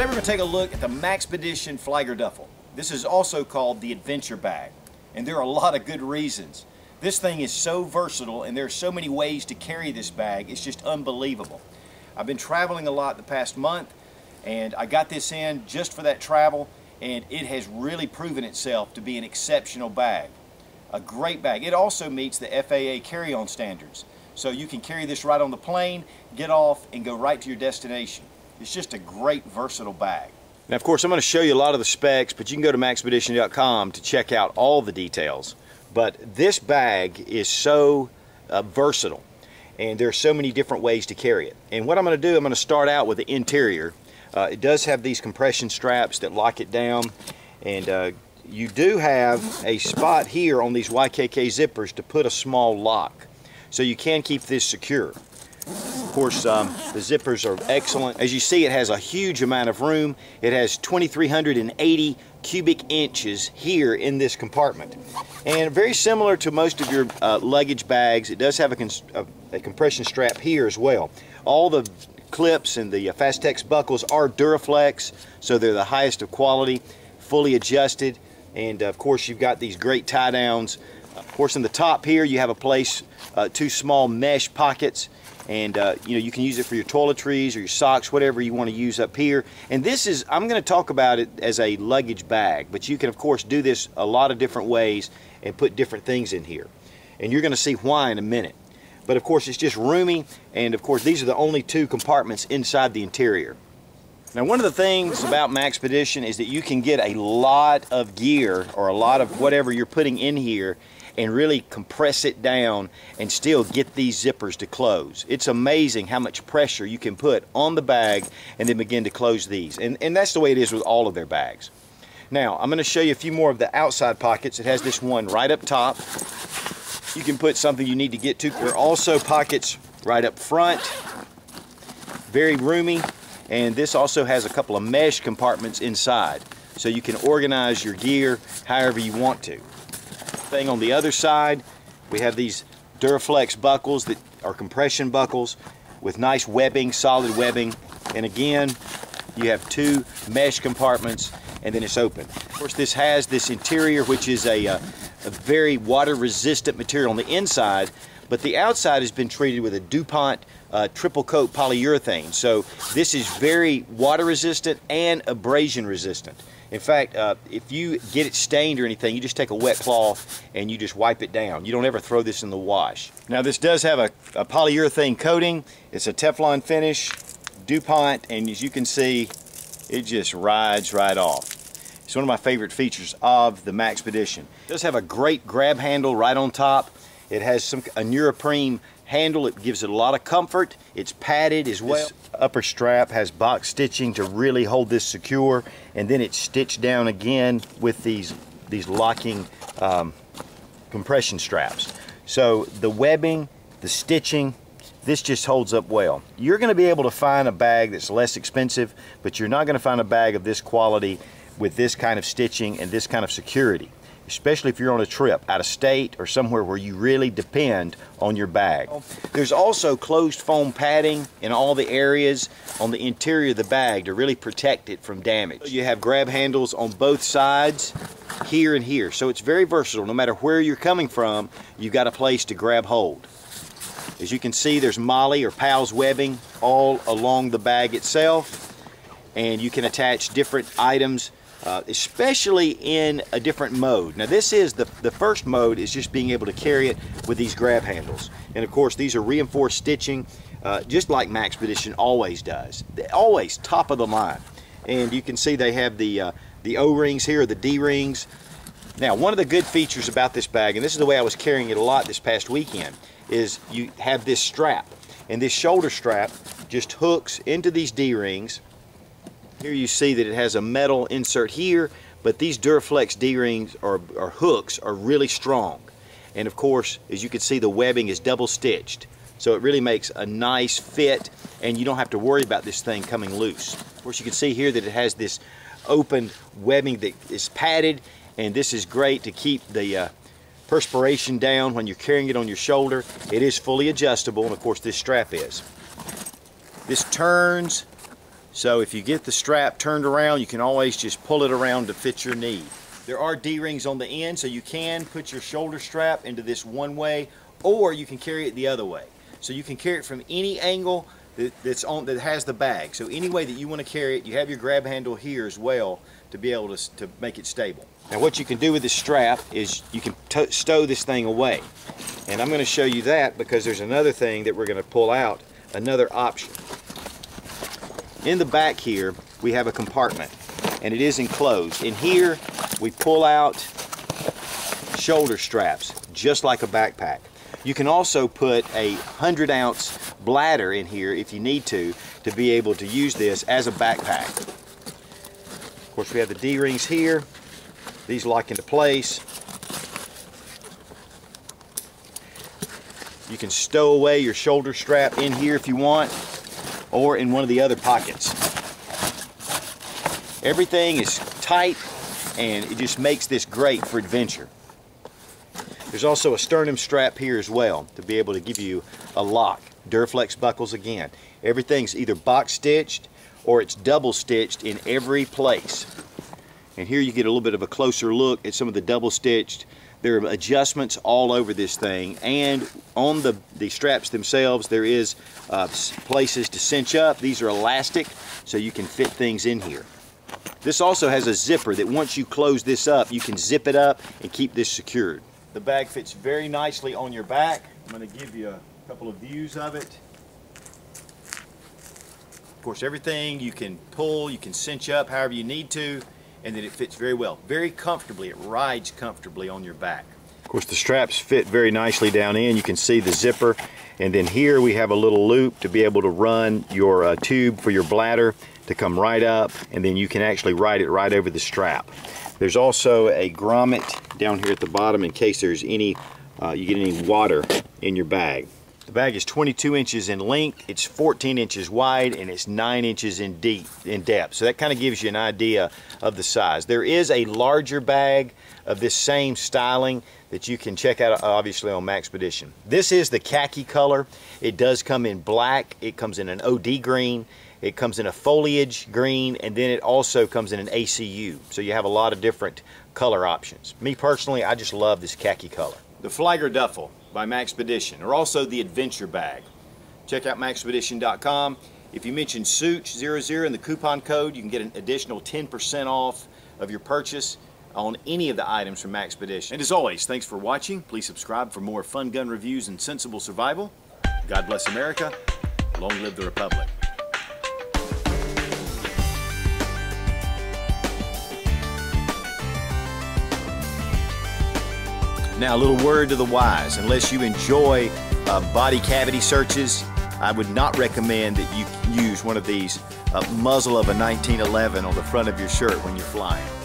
Today we're going to take a look at the Maxpedition Fliegerduffel. This is also called the adventure bag, and there are a lot of good reasons. This thing is so versatile and there are so many ways to carry this bag, it's just unbelievable. I've been traveling a lot the past month and I got this in just for that travel, and it has really proven itself to be an exceptional bag. A great bag. It also meets the FAA carry-on standards. So you can carry this right on the plane, get off, and go right to your destination. It's just a great versatile bag. Now of course I'm going to show you a lot of the specs, but you can go to Maxpedition.com to check out all the details. But this bag is so versatile, and there are so many different ways to carry it. And what I'm going to do, I'm going to start out with the interior. It does have these compression straps that lock it down, and you do have a spot here on these YKK zippers to put a small lock, so you can keep this secure. Of course, the zippers are excellent. As you see, it has a huge amount of room. It has 2,380 cubic inches here in this compartment. And very similar to most of your luggage bags, it does have a compression strap here as well. All the clips and the Fastex buckles are Duraflex, so they're the highest of quality, fully adjusted. And of course, you've got these great tie downs. Of course, in the top here, you have a place, two small mesh pockets, and you can use it for your toiletries or your socks, whatever you want to use up here. And this is, I'm going to talk about it as a luggage bag, but you can of course do this a lot of different ways and put different things in here. And you're going to see why in a minute. But of course, it's just roomy, and of course, these are the only two compartments inside the interior. Now, one of the things about Maxpedition is that you can get a lot of gear or a lot of whatever you're putting in here and really compress it down and still get these zippers to close. It's amazing how much pressure you can put on the bag and then begin to close these. And that's the way it is with all of their bags. Now, I'm going to show you a few more of the outside pockets. It has this one right up top. You can put something you need to get to. There are also pockets right up front. Very roomy. And this also has a couple of mesh compartments inside, so you can organize your gear however you want to. Thing on the other side, we have these Duraflex buckles that are compression buckles with nice webbing, solid webbing. And again, you have two mesh compartments, and then it's open. Of course, this has this interior, which is a very water-resistant material on the inside, but the outside has been treated with a DuPont triple coat polyurethane. So this is very water resistant and abrasion resistant. In fact, if you get it stained or anything, you just take a wet cloth and you just wipe it down. You don't ever throw this in the wash. Now this does have a polyurethane coating. It's a Teflon finish, DuPont, and as you can see, it just rides right off. It's one of my favorite features of the Maxpedition. It does have a great grab handle right on top. It has a neoprene handle. It gives it a lot of comfort. It's padded as well. This upper strap has box stitching to really hold this secure, and then it's stitched down again with these locking compression straps. So the webbing, the stitching, this just holds up well. You're going to be able to find a bag that's less expensive, but you're not going to find a bag of this quality with this kind of stitching and this kind of security, especially if you're on a trip out of state or somewhere where you really depend on your bag. There's also closed foam padding in all the areas on the interior of the bag to really protect it from damage. You have grab handles on both sides, here and here. So it's very versatile. No matter where you're coming from, you've got a place to grab hold. As you can see, there's MOLLE or PALS webbing all along the bag itself, and you can attach different items, especially in a different mode. Now this is the first mode, is just being able to carry it with these grab handles. And of course, these are reinforced stitching, just like Maxpedition always does. They're always top of the line. And you can see they have the O-rings here, the D-rings. Now, one of the good features about this bag, and this is the way I was carrying it a lot this past weekend, is you have this strap. And this shoulder strap just hooks into these D-rings. Here you see that it has a metal insert here, but these Duraflex D-rings or hooks are really strong. And of course, as you can see, the webbing is double stitched. So it really makes a nice fit, and you don't have to worry about this thing coming loose. Of course, you can see here that it has this open webbing that is padded, and this is great to keep the perspiration down when you're carrying it on your shoulder. It is fully adjustable, and of course, this strap is. This turns So if you get the strap turned around, you can always just pull it around to fit your knee. There are D-rings on the end, so you can put your shoulder strap into this one way, or you can carry it the other way. So you can carry it from any angle that has the bag. So any way that you want to carry it, you have your grab handle here as well to be able to make it stable. Now what you can do with this strap is you can stow this thing away. And I'm going to show you that because there's another thing that we're going to pull out, another option. In the back here, we have a compartment, and it is enclosed. In here, we pull out shoulder straps, just like a backpack. You can also put a 100-ounce bladder in here if you need to be able to use this as a backpack. Of course, we have the D-rings here. These lock into place. You can stow away your shoulder strap in here if you want, or in one of the other pockets. Everything is tight, and it just makes this great for adventure. There's also a sternum strap here as well to be able to give you a lock. Duraflex buckles again. Everything's either box stitched or it's double stitched in every place. And here you get a little bit of a closer look at some of the double stitched. There are adjustments all over this thing, and on the straps themselves there is places to cinch up. These are elastic, so you can fit things in here. This also has a zipper that once you close this up, you can zip it up and keep this secured. The bag fits very nicely on your back. I'm going to give you a couple of views of it. Of course, everything you can pull, you can cinch up however you need to, and then it fits very well. Very comfortably, it rides comfortably on your back. Of course, the straps fit very nicely down in. You can see the zipper, and then here we have a little loop to be able to run your tube for your bladder to come right up, and then you can actually ride it right over the strap. There's also a grommet down here at the bottom in case there's any, you get any water in your bag. The bag is 22 inches in length, it's 14 inches wide, and it's 9 inches in depth. So that kind of gives you an idea of the size. There is a larger bag of this same styling that you can check out obviously on Maxpedition. This is the khaki color. It does come in black, it comes in an OD green, it comes in a foliage green, and then it also comes in an ACU. So you have a lot of different color options. Me personally, I just love this khaki color. The Fliegerduffel by Maxpedition, or also the Adventure Bag. Check out Maxpedition.com. If you mention Sootch00 in the coupon code, you can get an additional 10% off of your purchase on any of the items from Maxpedition. And as always, thanks for watching. Please subscribe for more fun gun reviews and sensible survival. God bless America. Long live the Republic. Now, a little word to the wise. Unless you enjoy body cavity searches, I would not recommend that you use one of these muzzle of a 1911 on the front of your shirt when you're flying.